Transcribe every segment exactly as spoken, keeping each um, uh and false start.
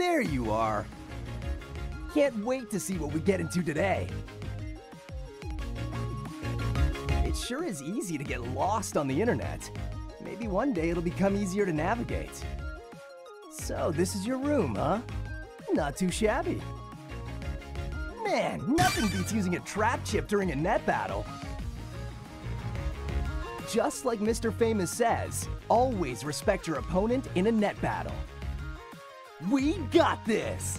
There you are. Can't wait to see what we get into today. It sure is easy to get lost on the internet. Maybe one day it'll become easier to navigate. So this is your room, huh? Not too shabby. Man, nothing beats using a trap chip during a net battle. Just like Mister Famous says, always respect your opponent in a net battle. We got this!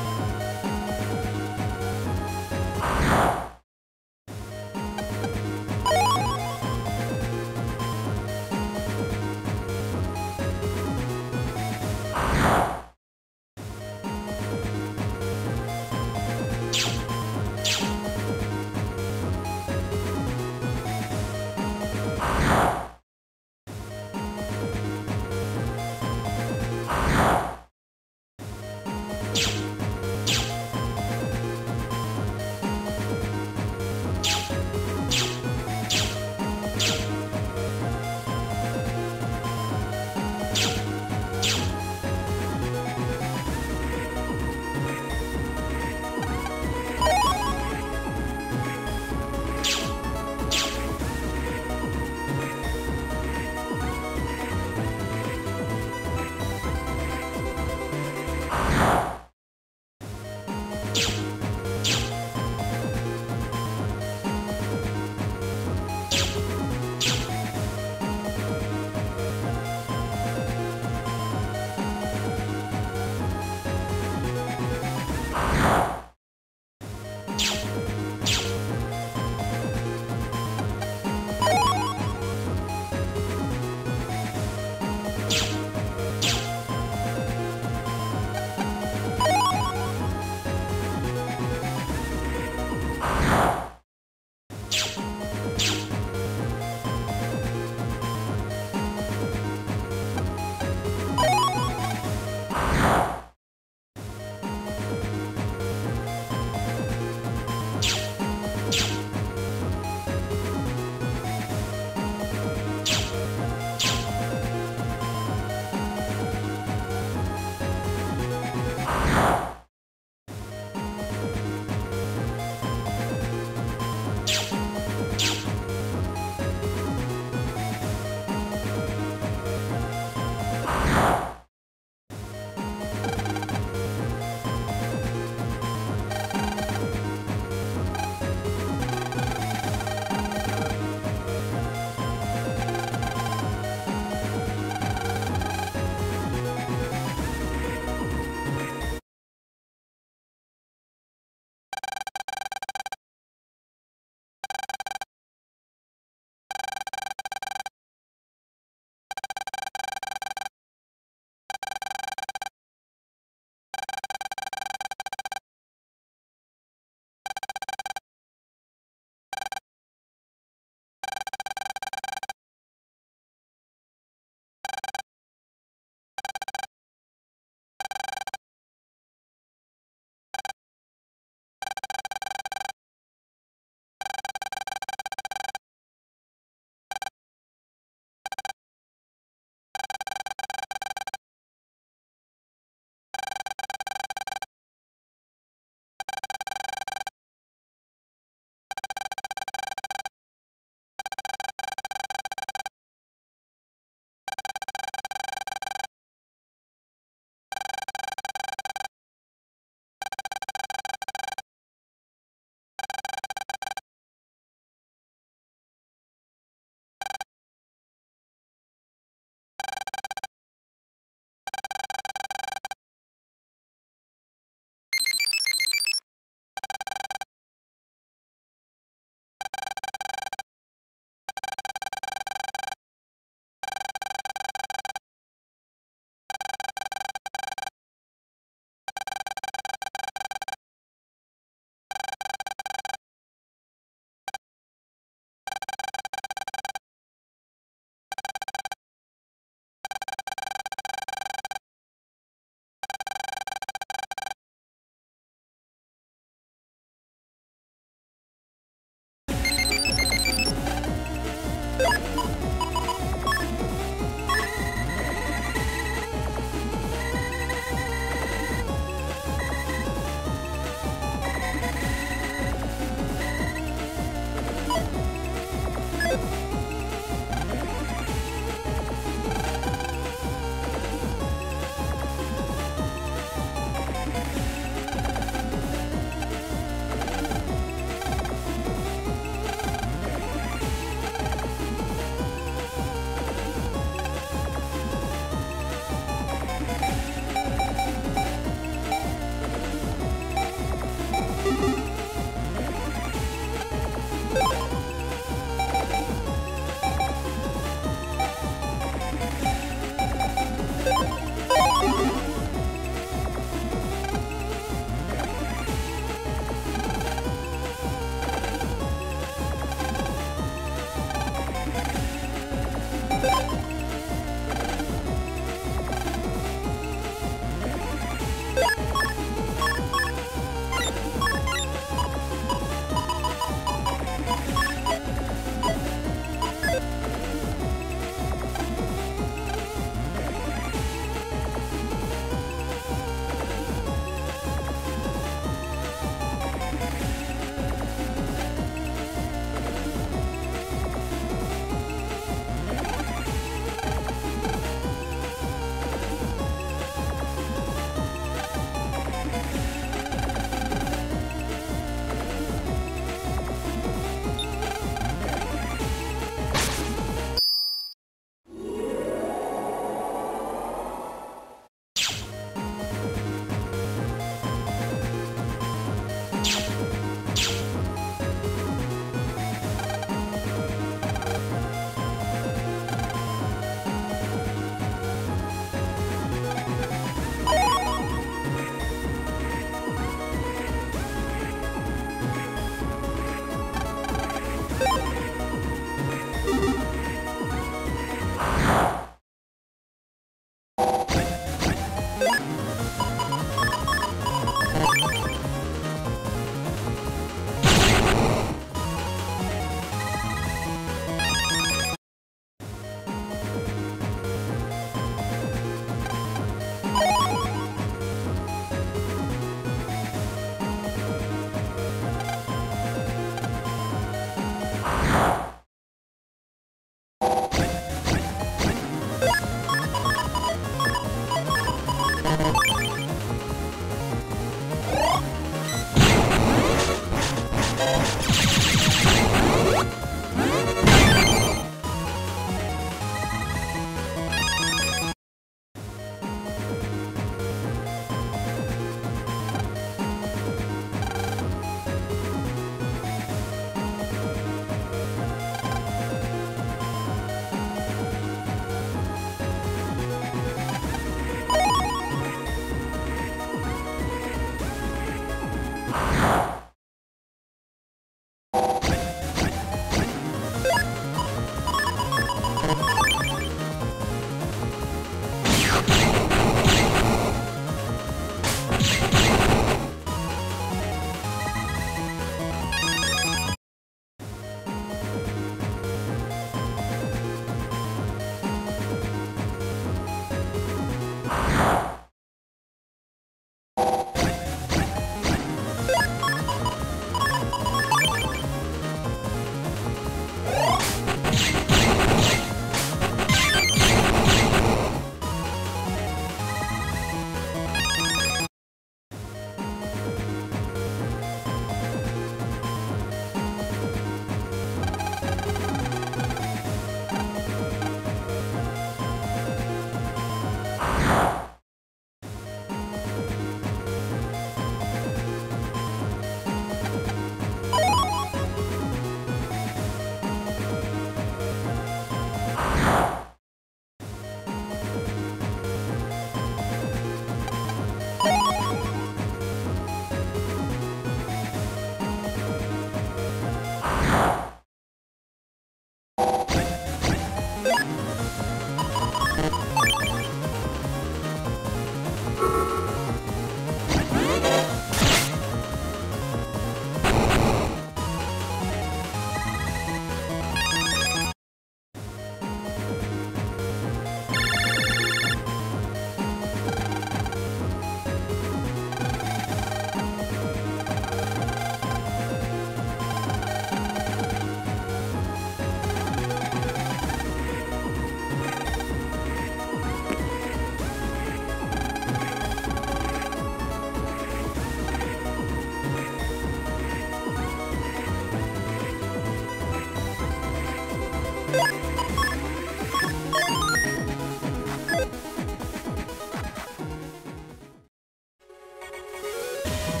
You